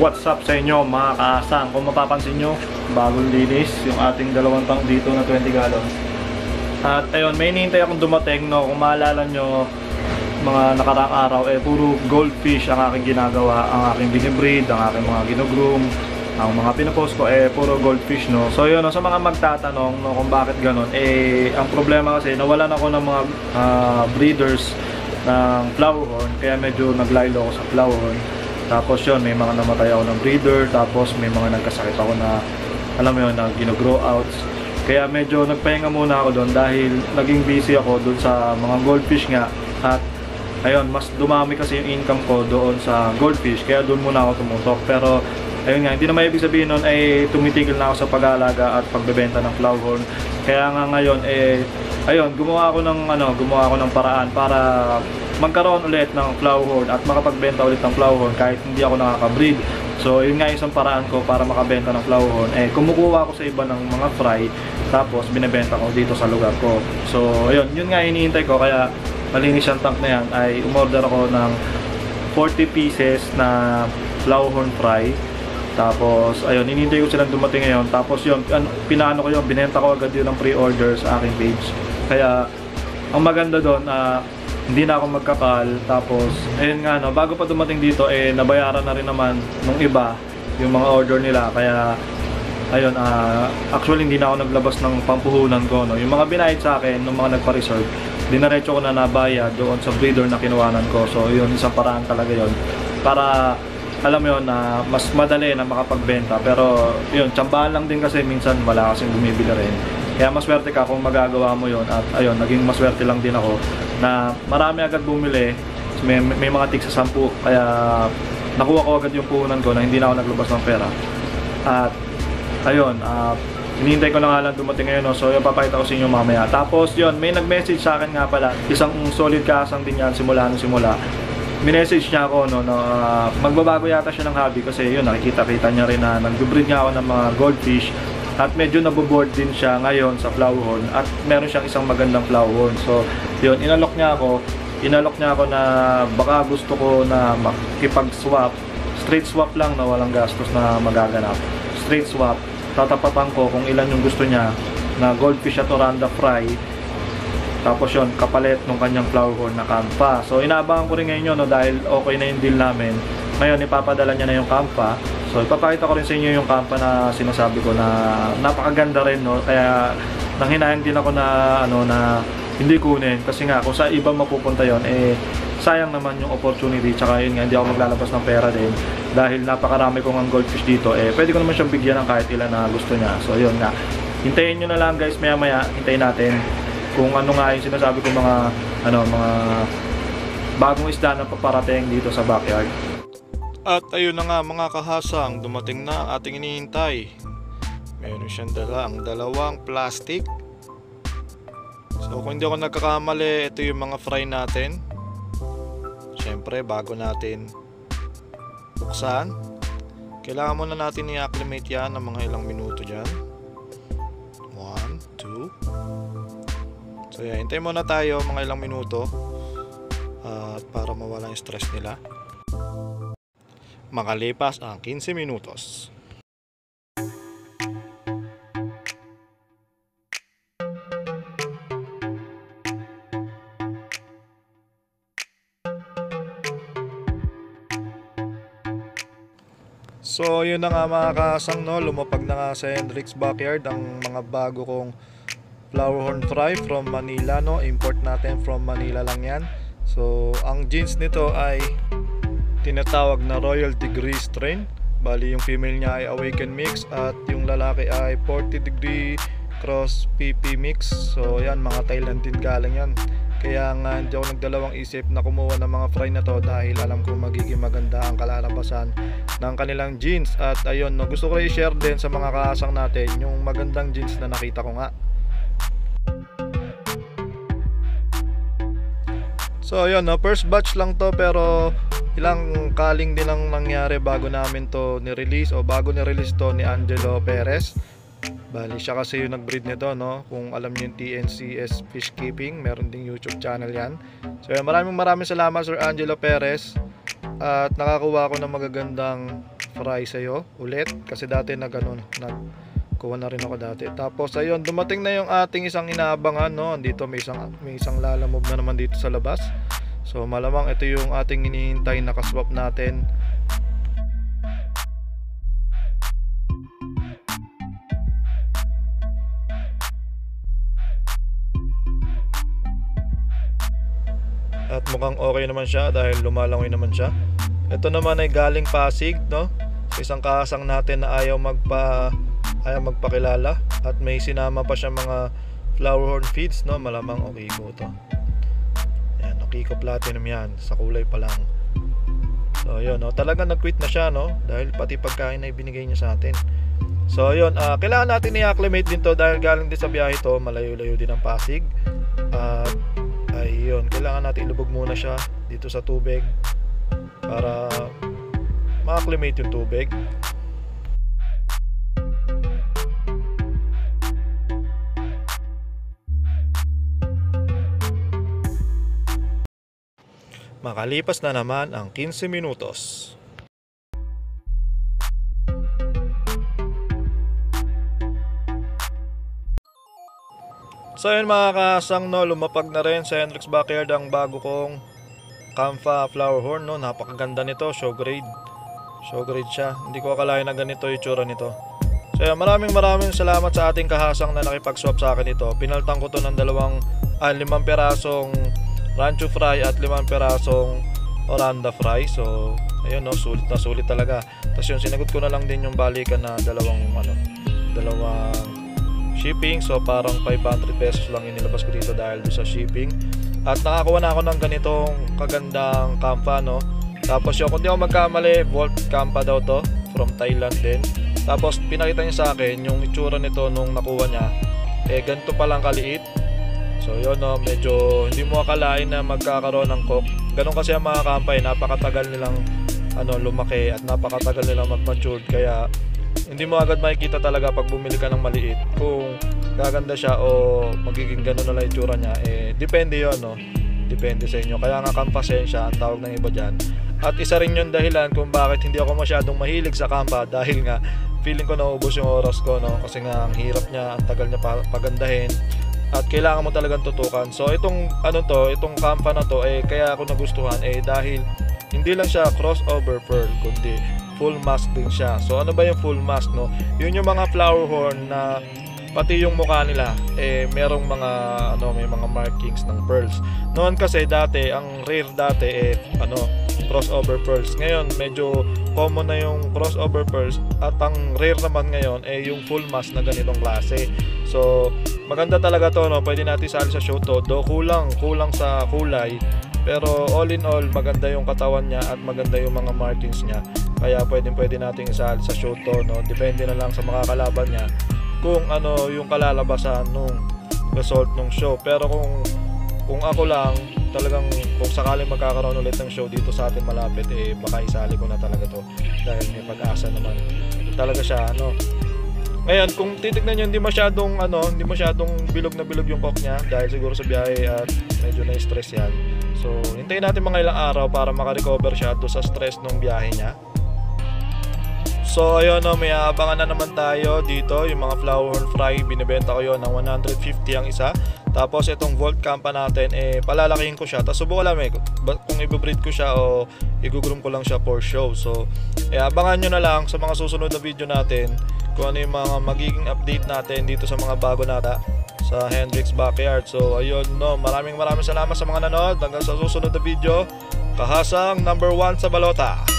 What's up sa inyo mga kaasang? Kung mapapansin nyo, bagong linis yung ating dalawang tank dito na 20 gallon. At ayun, may hinihintay akong dumating, no? Kung maalala nyo, mga nakaraang araw, eh puro goldfish ang aking ginagawa. Ang aking binibreed, ang aking mga ginugroom, ang mga pinapost ko, eh puro goldfish, no? So yun, no? Sa mga magtatanong, no, kung bakit ganun, eh ang problema kasi, nawalan ako ng mga breeders ng flowerhorn, kaya medyo naglaylo ako sa flowerhorn. Tapos yun, may mga namatay ako ng breeder, tapos may mga nagkasakit ako na, alam mo yun, na gino-grow outs. Kaya medyo nagpahinga muna ako doon dahil naging busy ako doon sa mga goldfish nga. At ayun, mas dumami kasi yung income ko doon sa goldfish, kaya doon muna ako tumutok. Pero ayun nga, hindi na maibig sabihin nun ay tumitigil na ako sa pag-aalaga at pagbebenta ng flowerhorn. Kaya nga ngayon eh ayun, gumawa ako ng paraan para magkaroon ulit ng flowerhorn at makapagbenta ulit ng flowerhorn kahit hindi ako nakaka-breed. So yun nga isang paraan ko para makabenta ng flowerhorn, eh kumukuha ako sa iba ng mga fry tapos binebenta ko dito sa lugar ko. So ayun, yun nga hinihintay ko, kaya malinis yung tank na yan. Ay umorder ako ng 40 pieces na flowerhorn fry. Tapos ayun, hinihintay ko silang dumating ngayon. Tapos yun, pinaano ko yun, binenta ko agad yun ng pre-order sa aking page. Kaya ang maganda doon, hindi na ako magkakal. Tapos ayun nga, no, bago pa dumating dito, eh nabayaran na rin naman nung iba yung mga order nila. Kaya ayun, actually hindi na ako naglabas ng pampuhunan ko, no. Yung mga binayad sa akin, nung mga nagpa-reserve, dinaretso ko na nabayad doon sa breeder na kinuwanan ko. So yun, isang paraan talaga yun para alam mo yun, na mas madali na makapagbenta. Pero yun, tsambahan lang din kasi minsan wala kasing bumibili rin. Kaya maswerte ka kung magagawa mo yun. At ayun, naging maswerte lang din ako na marami agad bumili. May mga tig sa 10, kaya nakuha ko agad yung puhunan ko na hindi na ako naglabas ng pera. At ayun, hinihintay ko na nga lang dumating ngayon, no? So yung papakita ko sa inyo mamaya. Tapos yun, may nag-message sa akin nga pala, isang solid kaasang din yan simula. Minessage niya ako, no, na magbabago yata siya ng hobby kasi yun, nakikita-kita niya rin na nag-breed nga ako ng mga goldfish at medyo naboboard din siya ngayon sa flowerhorn at meron siyang isang magandang flowerhorn. So yun, inalok niya ako na baka gusto ko na makipag-swap, straight swap lang na walang gastos na magaganap. Straight swap, tatapatan ko kung ilan yung gusto niya na goldfish at oranda fry. Tapos yun, kapalit ng kanyang flowerhorn na kampa. So inaabangan ko rin ngayon yun, no, dahil okay na yung deal namin. Ngayon ipapadala niya na yung kampa. So ipapakita ko rin sa inyo yung kampa na sinasabi ko na napakaganda rin, no. Kaya nanghinayang din ako na ano, na hindi kunin kasi nga kung sa iba mapupunta yon, eh sayang naman yung opportunity. Tsaka yun nga, hindi ako maglalabas ng pera din dahil napakarami kong ang goldfish dito. Eh pwede ko naman siyang bigyan ng kahit ilan na gusto niya. So yun nga, hintayin nyo na lang guys, maya hintayin natin kung ano nga yung sinasabi ko, mga bagong isda na paparating dito sa backyard. At ayun na nga mga kahasang, dumating na ating inihintay. Meron siyang dalawang plastic. So kung hindi ako nagkakamali, ito yung mga fry natin. Siyempre bago natin buksan, kailangan muna natin i-acclimate yan ng mga ilang minuto dyan. 1, 2. So yeah, hintayin muna tayo mga ilang minuto para mawala yung stress nila. Makalipas ang 15 minutos. So yun na nga mga kasang, no, lumapag na nga sa Hendrix Backyard ang mga bago kong flowerhorn fry from Manila, no, import natin from Manila lang yan. So ang genes nito ay tinatawag na Royal Degree strain. Bali yung female niya ay awaken mix at yung lalaki ay 40 degree cross PP mix. So yan, mga Thailand din galing yan. Kaya nga hindi ako nagdalawang isip na kumuha ng mga fry na to dahil alam ko magiging maganda ang kalalabasan ng kanilang genes. At ayun, no, gusto ko i-share din sa mga kaasang natin yung magandang genes na nakita ko nga. So yun, no, first batch lang to pero ilang kaling din ang nangyari bago namin to ni-release o bago ni-release to ni Angelo Perez. Bali siya kasi yung nag-breed nito, no. Kung alam niyo yung TNCS fishkeeping, meron ding YouTube channel yan. So yun, maraming salamat Sir Angelo Perez at nakakuha ako ng magagandang fry sa'yo ulit, kasi dati na ganun, nagkuha na rin ako dati. Tapos ayun, dumating na yung ating isang inaabangan, no? Dito may isang lalamove na naman dito sa labas, so malamang ito yung ating hinihintay na kaswap natin. At mukhang okay naman siya dahil lumalangoy naman siya. Ito naman ay galing Pasig, no? So, isang kahasang natin na ayaw magpakilala at may sinama pa siya mga flowerhorn feeds, no? Malamang okay ko to. Ayan, okay ko platinum yan, sa kulay pa lang. So yun, no? Talagang nag-quit na siya, no? Dahil pati pagkain na ibinigay niya sa atin. So yun, kailangan natin i-acclimate din to dahil galing din sa biyahe to, malayo-layo din ang Pasig. Ayun, kailangan natin ilubog muna siya dito sa tubig para ma-acclimate yung tubig. Makalipas na naman ang 15 minutos. So ayun mga kasang, no, lumapag na rin sa Hendrix Backyard ang bago kong Kamfa Flowerhorn, no. Napakaganda nito, show grade siya. Hindi ko akalain na ganito yung tsura nito. So ayun, maraming salamat sa ating kahasang na nakipagswap sa akin ito. Pinaltan ko to ng 5 perasong rancho fry at 5 perasong oranda fry. So ayun, no, sulit na sulit talaga. Tapos yun, sinagot ko na lang din yung balikan na dalawang shipping, so parang 500 pesos lang inilabas ko dito dahil sa shipping. At nakakuha na ako ng ganitong kagandang Kamfa, no? Tapos yung kung di ako magkamali, Volt Kamfa daw to, from Thailand din. Tapos pinakita niya sa akin yung itsura nito nung nakuha niya, eh ganito palang kaliit. So yun, no, medyo hindi mo akalain na magkakaroon ng cook. Ganun kasi ang mga Kamfa, eh, napakatagal nilang lumaki at napakatagal nilang mag-matured, kaya hindi mo agad makikita talaga pag bumili ka ng maliit kung gaganda siya o magiging ganun na lang itsura niya. Eh depende yun, no? Depende sa inyo, kaya nga Kamfa siya ang tawag ng iba dyan. At isa rin yung dahilan kung bakit hindi ako masyadong mahilig sa Kamfa, dahil nga feeling ko naubos yung oras ko, no? Kasi nga ang hirap niya, ang tagal niya pagandahin at kailangan mo talagang tutukan. So itong Kamfa na to, eh kaya ako nagustuhan eh dahil hindi lang siya crossover pearl kundi full mask din siya. So ano ba yung full mask, no? Yun yung mga flowerhorn na pati yung mukha nila eh merong mga may mga markings ng pearls. Noon kasi dati ang rare dati eh crossover pearls. Ngayon medyo common na yung crossover pearls at ang rare naman ngayon eh yung full mask na ganitong klase. So maganda talaga to, no? Pwede natin isali sa show to. Do kulang sa kulay, pero all in all maganda yung katawan niya at maganda yung mga markings niya, kaya pwede nating isali sa show to, no? Depende na lang sa makakalaban niya kung ano yung kalalabasan nung result nung show. Pero kung ako lang talagang kung sakaling magkakaroon ulit ng show dito sa atin malapit, eh baka isali ko na talaga to dahil may pag-asa naman talaga siya, no? Ngayon kung titignan niyo, hindi masyadong bilog yung cock niya dahil siguro sa biyahe at medyo na-stress yan. So hintayin natin mga ilang araw para makarecover siya doon sa stress ng biyahe niya. So ayun, no, may aabangan na naman tayo dito yung mga flowerhorn fry. Binibenta ko yon ng 150 ang isa. Tapos itong Volt Kamfa natin, eh palalakihin ko siya. Tapos subukan lang kung i-breed ko siya o i-groom ko lang siya for show. So abangan nyo na lang sa mga susunod na video natin kung ano yung mga magiging update natin dito sa mga bago nata sa Hendrix Backyard. So ayun, no, maraming salamat sa mga nanood. Hanggang sa susunod na video, kahasang number 1 sa balota.